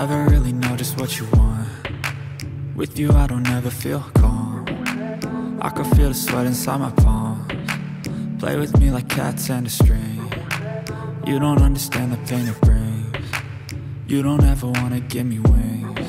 Never really know just what you want. With you I don't ever feel calm. I can feel the sweat inside my palms. Play with me like cats and a string. You don't understand the pain it brings. You don't ever wanna give me wings.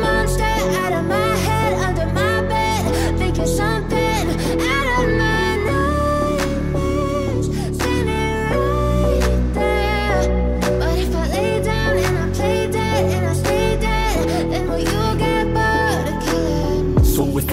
monster out of my head, under my thinking something out of my nightmares, sitting right there. But if I lay down and I play dead and I stay dead, then will you get bored of killing? So if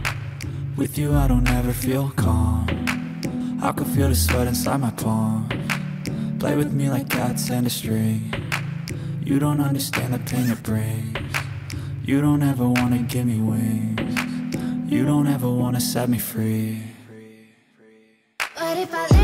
With you I don't ever feel calm. I can feel the sweat inside my palm. Play with me like cats and a string. You don't understand the pain it brings. You don't ever wanna give me wings. You don't ever wanna set me free. But if I